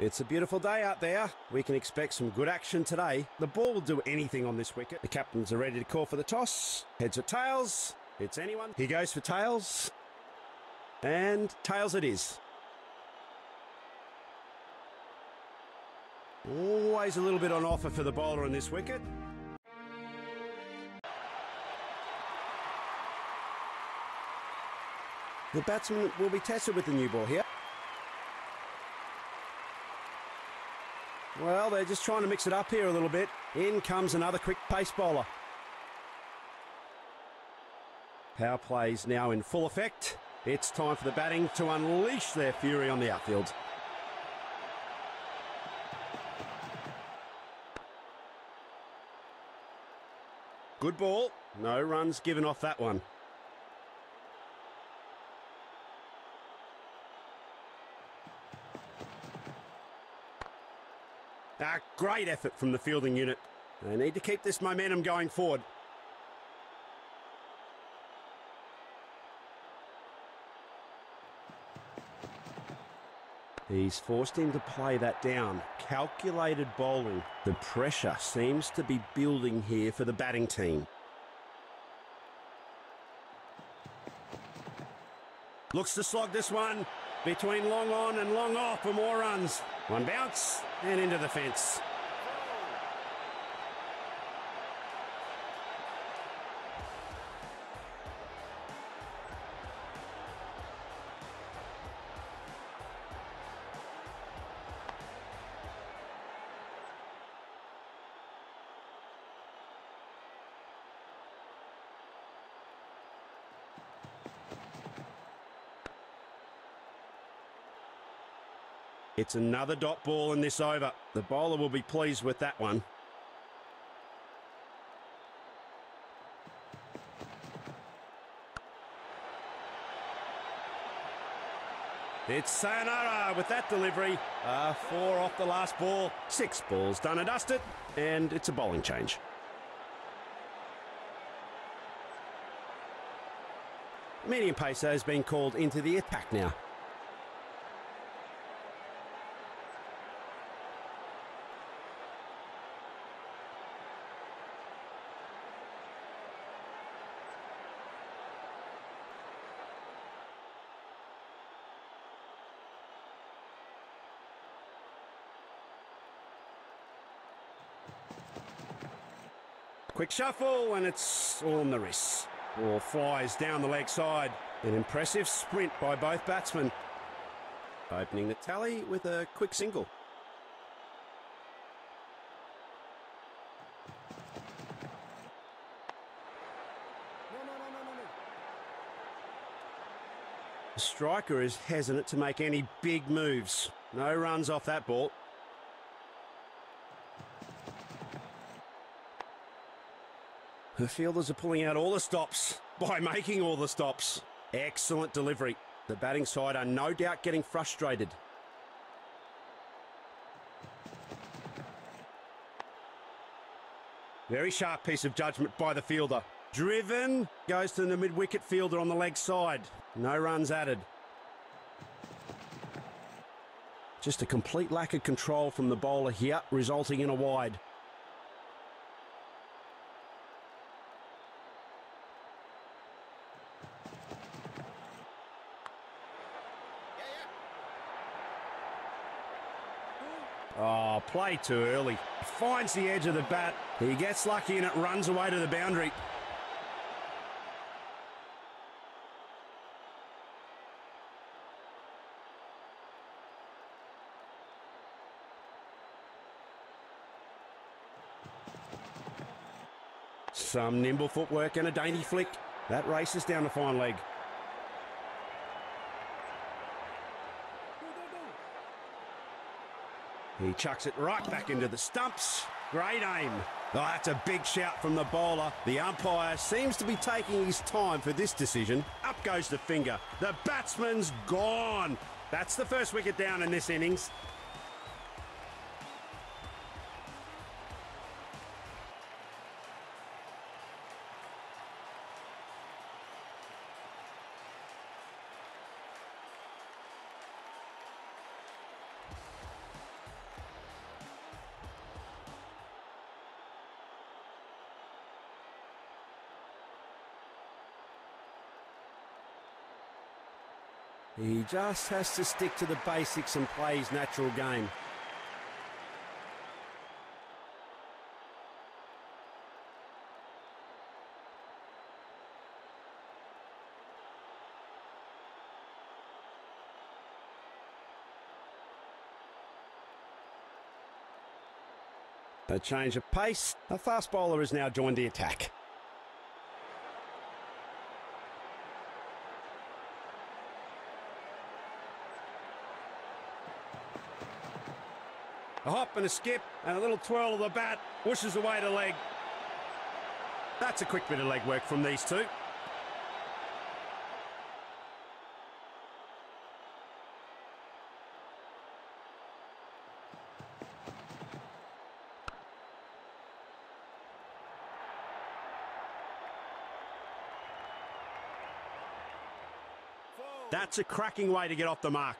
It's a beautiful day out there. We can expect some good action today. The ball will do anything on this wicket. The captains are ready to call for the toss. Heads or tails. It's anyone. He goes for tails. And tails it is. Always a little bit on offer for the bowler on this wicket. The batsman will be tested with the new ball here. Well, they're just trying to mix it up here a little bit. In comes another quick pace bowler. Power play's now in full effect. It's time for the batting to unleash their fury on the outfield. Good ball. No runs given off that one. A great effort from the fielding unit. They need to keep this momentum going forward. He's forced him to play that down. Calculated bowling. The pressure seems to be building here for the batting team. Looks to slog this one. Between long on and long off for more runs. One bounce and into the fence. It's another dot ball in this over. The bowler will be pleased with that one. It's sayonara with that delivery. Four off the last ball. 6 balls done and dusted, and it's a bowling change. Medium pacer has been called into the attack now. Quick shuffle, and it's all on the wrists. Ball flies down the leg side. An impressive sprint by both batsmen. Opening the tally with a quick single. No. The striker is hesitant to make any big moves. No runs off that ball. The fielders are pulling out all the stops by making all the stops. Excellent delivery. The batting side are no doubt getting frustrated. Very sharp piece of judgment by the fielder. Driven, goes to the mid-wicket fielder on the leg side. No runs added. Just a complete lack of control from the bowler here, resulting in a wide. Oh, play too early. Finds the edge of the bat. He gets lucky and it runs away to the boundary. Some nimble footwork and a dainty flick. That races down the fine leg. He chucks it right back into the stumps. Great aim. Oh, that's a big shout from the bowler. The umpire seems to be taking his time for this decision. Up goes the finger. The batsman's gone. That's the first wicket down in this innings. He just has to stick to the basics and play his natural game. A change of pace. A fast bowler has now joined the attack. A hop and a skip and a little twirl of the bat. Whooshes away to leg. That's a quick bit of leg work from these two. That's a cracking way to get off the mark.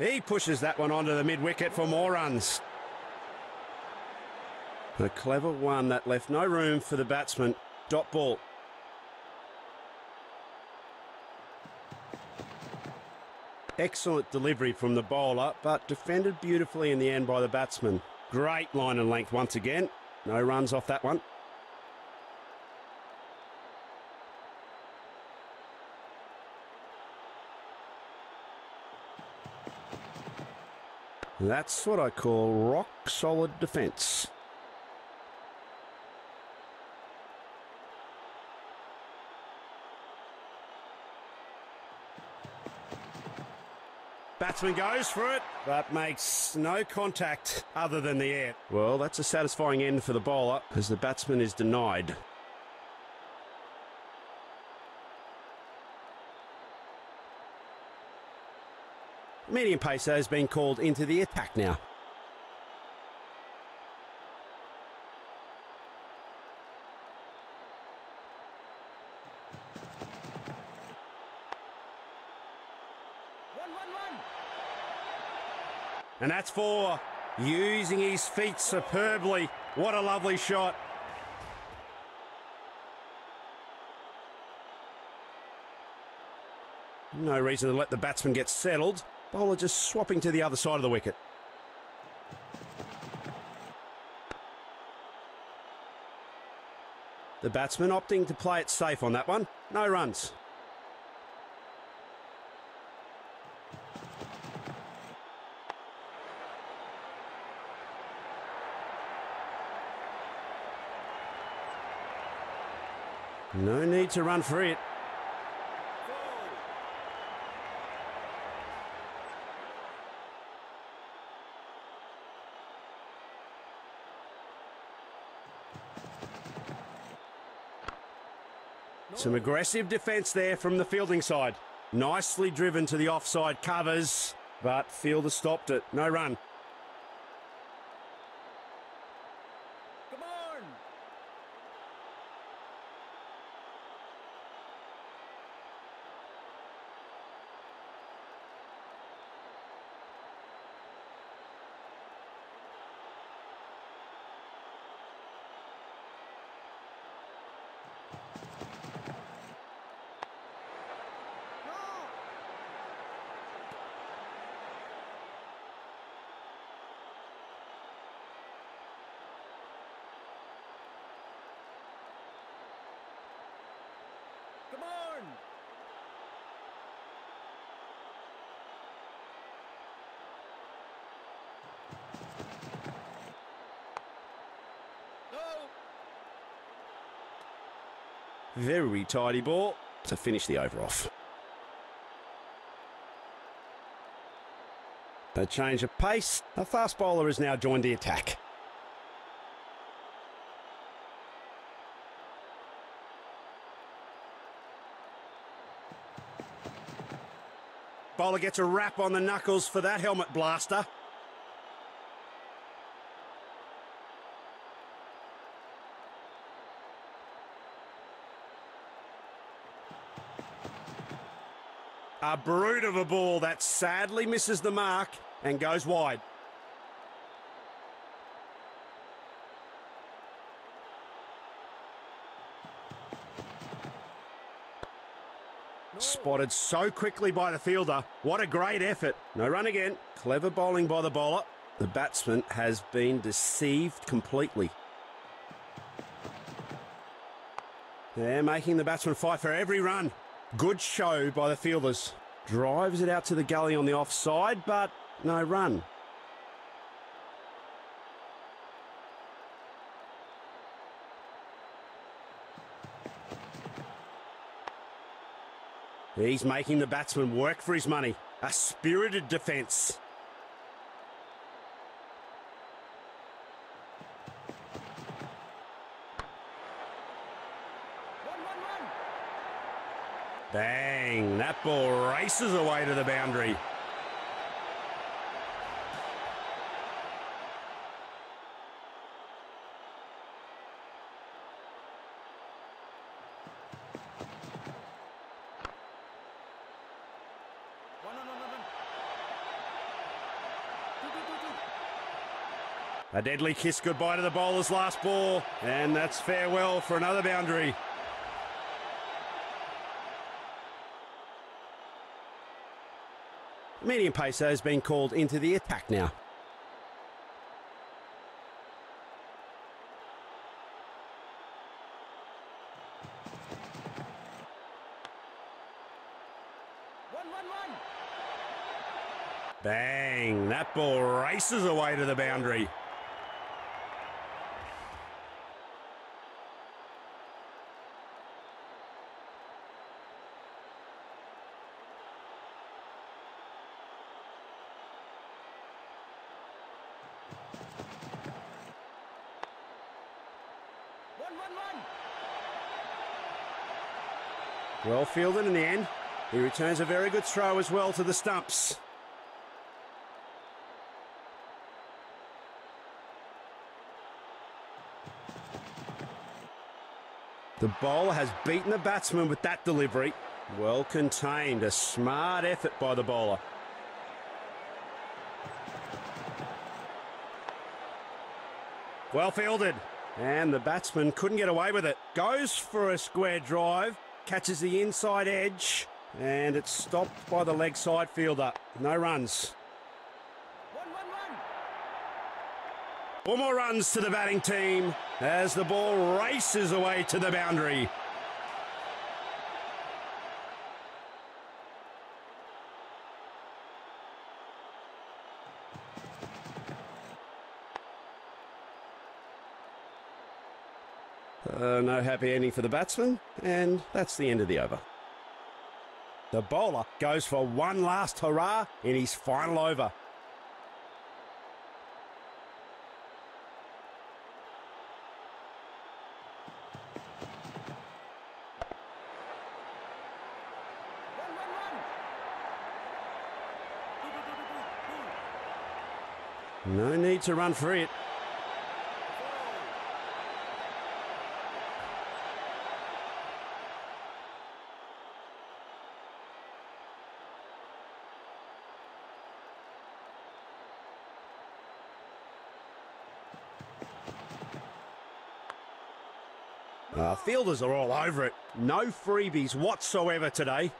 He pushes that one onto the mid-wicket for more runs. A clever one that left no room for the batsman. Dot ball. Excellent delivery from the bowler, but defended beautifully in the end by the batsman. Great line and length once again. No runs off that one. That's what I call rock-solid defence. Batsman goes for it, but makes no contact other than the air. Well, that's a satisfying end for the bowler as the batsman is denied. Medium pacer has been called into the attack now. And that's four, using his feet superbly. What a lovely shot. No reason to let the batsman get settled. Bowler just swapping to the other side of the wicket. The batsman opting to play it safe on that one. No runs. No need to run for it. Some aggressive defence there from the fielding side. Nicely driven to the offside covers, but fielder stopped it. No run. Very tidy ball to finish the over off. A change of pace. A fast bowler has now joined the attack. Bowler gets a wrap on the knuckles for that helmet blaster. A brute of a ball that sadly misses the mark and goes wide. Spotted so quickly by the fielder. What a great effort. No run again. Clever bowling by the bowler. The batsman has been deceived completely. They're making the batsman fight for every run. Good show by the fielders. Drives it out to the gully on the offside, but no run. He's making the batsman work for his money. A spirited defence. Bang! That ball races away to the boundary. A deadly kiss goodbye to the bowler's last ball, and that's farewell for another boundary. Medium pacer has been called into the attack now. Bang! That ball races away to the boundary. Well fielded in the end. He returns a very good throw as well to the stumps. The bowler has beaten the batsman with that delivery. Well contained. A smart effort by the bowler. Well fielded. And the batsman couldn't get away with it. Goes for a square drive. Catches the inside edge, and it's stopped by the leg side fielder. No runs. One more runs to the batting team as the ball races away to the boundary. No happy ending for the batsman, and that's the end of the over. The bowler goes for one last hurrah in his final over. No need to run for it. Fielders are all over it. No freebies whatsoever today.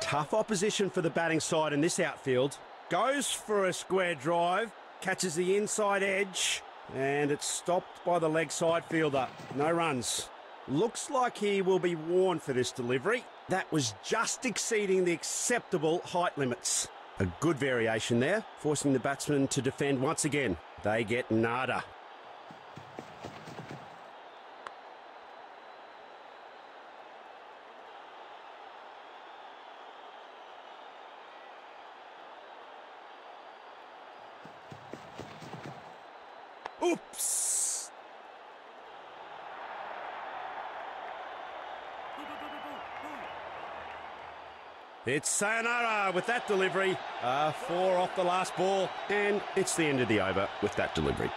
Tough opposition for the batting side in this outfield. Goes for a square drive. Catches the inside edge. And it's stopped by the leg side fielder. No runs. Looks like he will be warned for this delivery. That was just exceeding the acceptable height limits. A good variation there, forcing the batsman to defend once again. They get nada. Oops! It's sayonara with that delivery. Four off the last ball, and it's the end of the over with that delivery.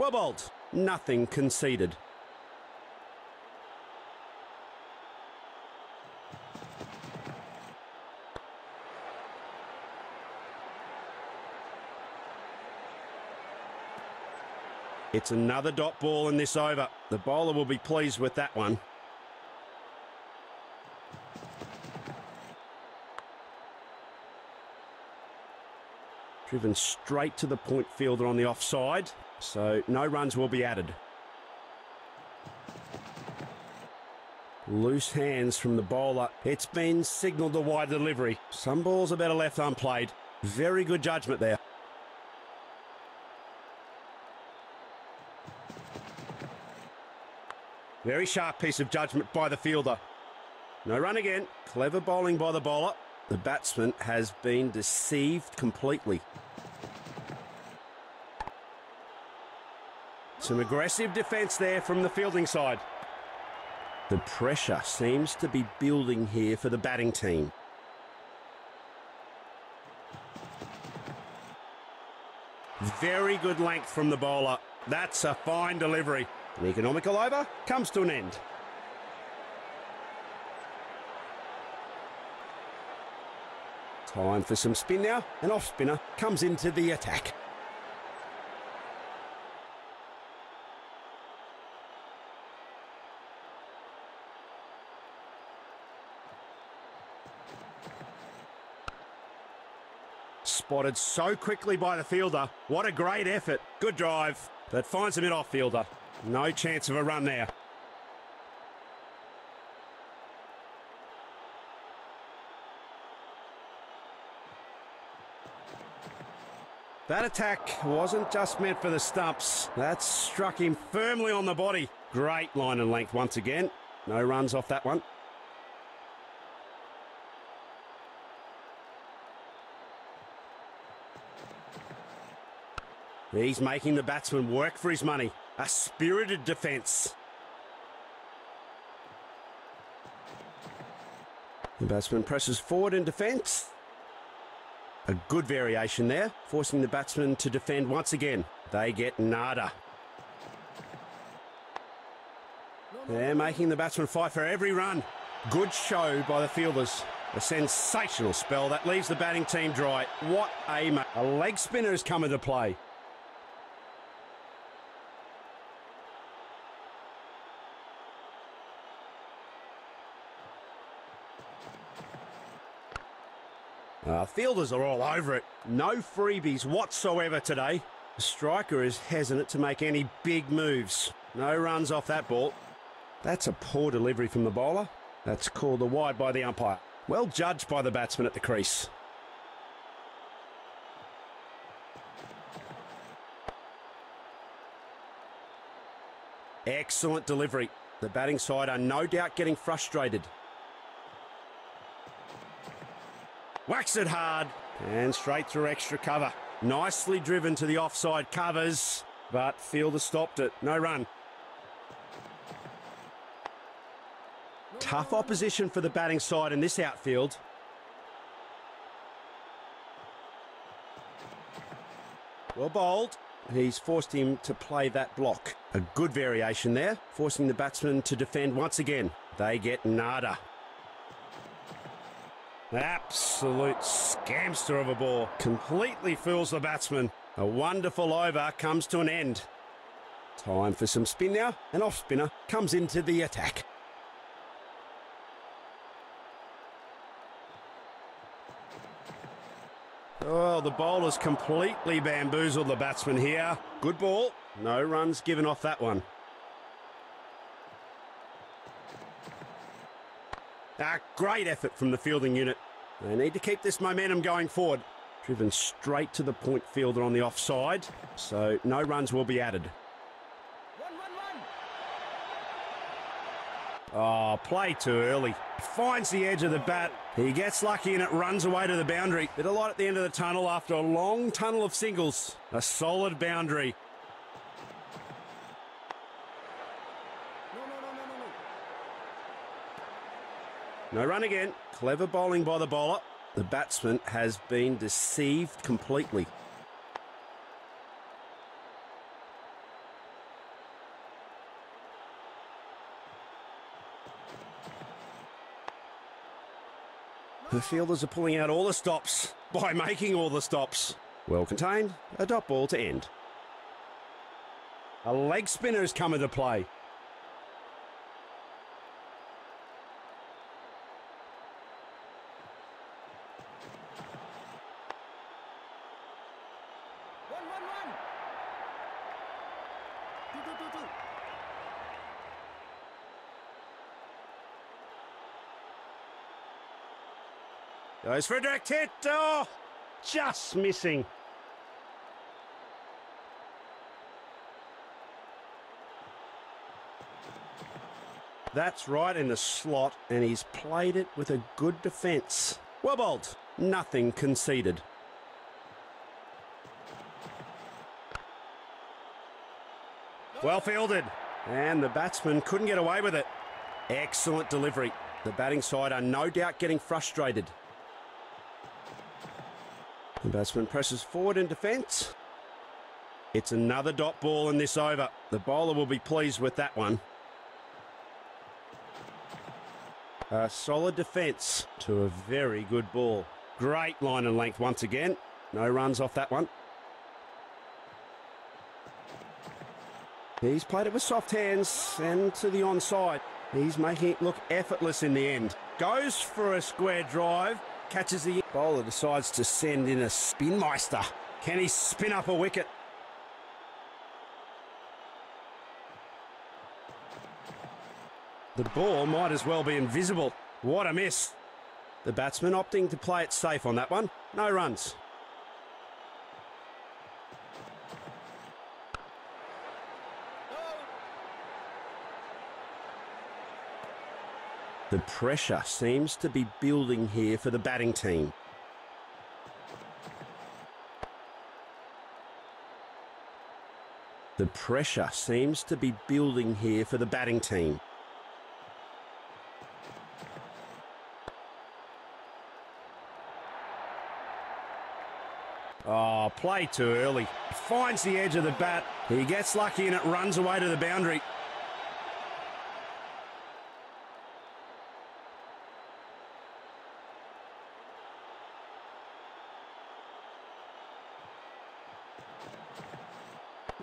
Wobolt, nothing conceded. It's another dot ball in this over. The bowler will be pleased with that one. Driven straight to the point fielder on the offside, so no runs will be added. Loose hands from the bowler. It's been signalled a wide delivery. Some balls are better left unplayed. Very good judgment there. Very sharp piece of judgment by the fielder. No run again. Clever bowling by the bowler. The batsman has been deceived completely. Some aggressive defence there from the fielding side. The pressure seems to be building here for the batting team. Very good length from the bowler. That's a fine delivery. An economical over comes to an end. Time for some spin now. An off-spinner comes into the attack. Spotted so quickly by the fielder. What a great effort. Good drive. That finds the mid-off fielder. No chance of a run there. That attack wasn't just meant for the stumps. That struck him firmly on the body. Great line and length once again. No runs off that one. He's making the batsman work for his money. A spirited defence. The batsman presses forward in defence. A good variation there, forcing the batsman to defend once again. They get nada. They're making the batsman fight for every run. Good show by the fielders. A sensational spell that leaves the batting team dry. What a mate. A leg spinner has come into play. Fielders are all over it. No freebies whatsoever today. The striker is hesitant to make any big moves. No runs off that ball. That's a poor delivery from the bowler. That's called a wide by the umpire. Well judged by the batsman at the crease. Excellent delivery. The batting side are no doubt getting frustrated. Whacks it hard and straight through extra cover. Nicely driven to the offside covers, but fielder stopped it. No run. Tough opposition for the batting side in this outfield. Well bowled. He's forced him to play that block. A good variation there, forcing the batsman to defend once again. They get nada. Absolute scamster of a ball. Completely fools the batsman. A wonderful over comes to an end. Time for some spin now. An off-spinner comes into the attack. Oh, the bowler's completely bamboozled the batsman here. Good ball. No runs given off that one. A great effort from the fielding unit. They need to keep this momentum going forward. Driven straight to the point fielder on the offside, so no runs will be added. Oh, play too early. Finds the edge of the bat. He gets lucky and it runs away to the boundary. Bit of light at the end of the tunnel after a long tunnel of singles. A solid boundary. No run again. Clever bowling by the bowler. The batsman has been deceived completely. The fielders are pulling out all the stops by making all the stops. Well contained, a dot ball to end. A leg spinner has come into play. Goes for a direct hit. Oh, just missing. That's right in the slot, and he's played it with a good defence. Well bowled. Nothing conceded. Well fielded. And the batsman couldn't get away with it. Excellent delivery. The batting side are no doubt getting frustrated. The batsman presses forward in defence. It's another dot ball in this over. The bowler will be pleased with that one. A solid defence to a very good ball. Great line and length once again. No runs off that one. He's played it with soft hands and to the onside. He's making it look effortless in the end. Goes for a square drive. Catches the bowler, decides to send in a spinmeister. Can he spin up a wicket? The ball might as well be invisible. What a miss. The batsman opting to play it safe on that one. No runs. The pressure seems to be building here for the batting team. The pressure seems to be building here for the batting team. Oh, play too early. Finds the edge of the bat. He gets lucky and it runs away to the boundary.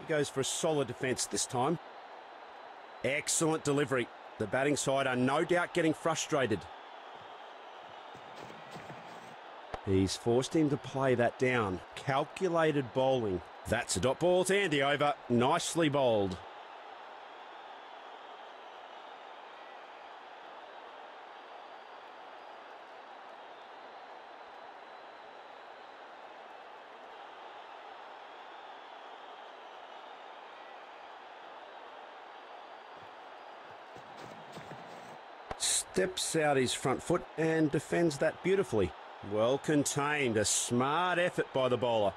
Goes for a solid defence this time. Excellent delivery. The batting side are no doubt getting frustrated. He's forced him to play that down. Calculated bowling. That's a dot ball to end the over. Nicely bowled. Steps out his front foot and defends that beautifully. Well contained, a smart effort by the bowler.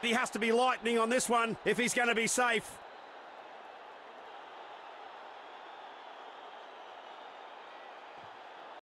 He has to be lightning on this one if he's going to be safe.